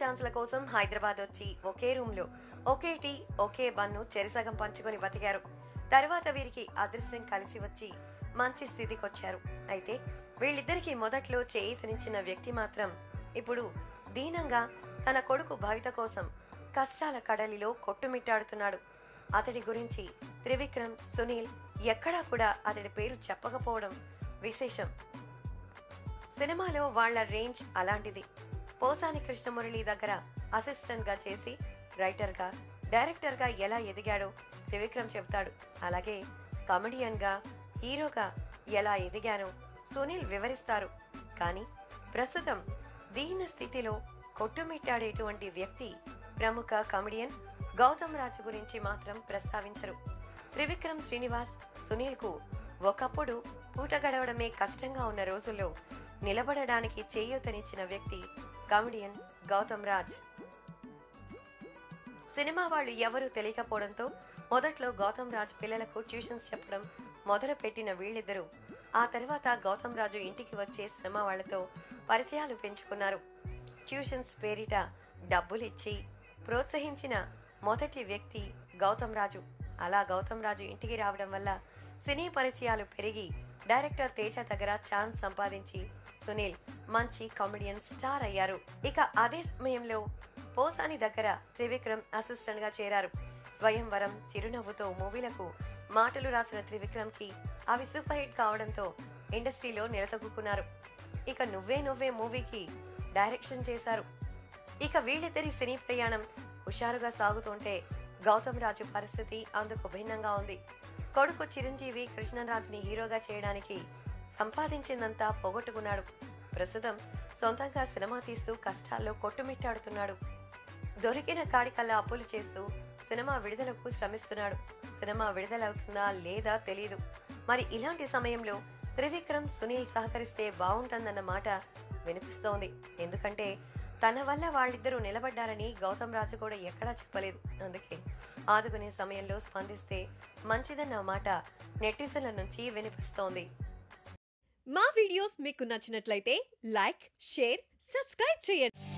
ఛాన్స్ల కోసం హైదరాబాద్ వచ్చి ఒకే రూమ్లో ఒకే టీ ఒకే బన్ను చెరిసగం పంచుకొని బతికారు. తర్వాత వీరికి అదృష్టం కలిసి వచ్చి మంచి స్థితికి వచ్చారు. అయితే వీళ్ళిద్దరికీ మొదట్లో చేయితనిచ్చిన వ్యక్తి మాత్రం ఇప్పుడు దీనంగా తన కొడుకు భవిత కోసం కష్టాల కడలిలో కొట్టుమిట్టాడుతున్నాడు. అతడి గురించి త్రివిక్రమ్, సునీల్ ఎక్కడా కూడా అతడి పేరు చెప్పకపోవడం విశేషం. సినిమాలో వాళ్ల రేంజ్ అలాంటిది. పోసాని కృష్ణమురళి దగ్గర అసిస్టెంట్గా చేసి రైటర్గా, డైరెక్టర్గా ఎలా ఎదిగాడో త్రివిక్రమ్ చెప్తాడు. అలాగే కామెడియన్గా, హీరోగా ఎలా ఎదిగానో సునీల్ వివరిస్తారు. కానీ ప్రస్తుతం దీన స్థితిలో కొట్టుమిట్టాడేటువంటి వ్యక్తి, ప్రముఖ కామెడియన్ గౌతమ్ రాజు గురించి మాత్రం ప్రస్తావించరు. త్రివిక్రమ్ శ్రీనివాస్ సునీల్కు ఒకప్పుడు పూట గడవడమే కష్టంగా ఉన్న రోజుల్లో నిలబడడానికి చేయూతనిచ్చిన వ్యక్తి కామెడియన్ గౌతమ్ రాజ్. సినిమా వాళ్ళు ఎవరూ తెలియకపోవడంతో మొదట్లో గౌతమ్ రాజ్ పిల్లలకు ట్యూషన్స్ చెప్పడం మొదలు పెట్టిన వీళ్ళిద్దరూ ఆ తర్వాత గౌతమ్ రాజు ఇంటికి వచ్చే సినిమా వాళ్లతో పరిచయాలు పెంచుకున్నారు. ట్యూషన్స్ పేరిట డబ్బులిచ్చి ప్రోత్సహించిన మొదటి వ్యక్తి గౌతమ్ రాజు. అలా గౌతమ్ రాజు ఇంటికి రావడం వల్ల సినీ పరిచయాలు పెరిగి డైరెక్టర్ తేజ దగ్గర ఛాన్స్ సంపాదించి సునీల్ మంచి కామెడియన్ స్టార్ అయ్యారు. ఇక అదే సమయంలో పోసాని దగ్గర త్రివిక్రమ్ అసిస్టెంట్ గా చేరారు. స్వయంవరం, చిరునవ్వుతో మూవీలకు మాటలు రాసిన త్రివిక్రమ్ కి అవి సూపర్ హిట్ కావడంతో ఇండస్ట్రీలో నిలదొక్కున్నారు. ఇక నువ్వే నువ్వే మూవీకి డైరెక్షన్ చేశారు. ఇక వీళ్ళిద్దరి సినీ ప్రయాణం హుషారుగా సాగుతుంటే గౌతమ్ రాజు పరిస్థితి అందుకు భిన్నంగా ఉంది. కొడుకు చిరంజీవి కృష్ణరాజుని హీరోగా చేయడానికి సంపాదించిందంతా పోగొట్టుకున్నాడు. ప్రస్తుతం సొంతంగా సినిమా తీస్తూ కష్టాల్లో కొట్టుమిట్టాడుతున్నాడు. దొరికిన కాడికల్లా అప్పులు చేస్తూ సినిమా విడుదలకు శ్రమిస్తున్నాడు. సినిమా విడుదలవుతుందా లేదా తెలియదు. మరి ఇలాంటి సమయంలో త్రివిక్రమ్, సునీల్ సహకరిస్తే బాగుంటుందన్న మాట వినిపిస్తోంది. ఎందుకంటే తన వల్ల వాళ్ళిద్దరూ నిలబడ్డారని గౌతమ్ రాజు కూడా ఎక్కడా చెప్పలేదు. అందుకే ఆదుకునే సమయంలో స్పందిస్తే మంచిదన్న మాట నెటిజన్ల నుంచి వినిపిస్తోంది. మా వీడియోస్ మీకు నచ్చినట్లయితే లైక్, షేర్, సబ్స్క్రైబ్ చేయండి.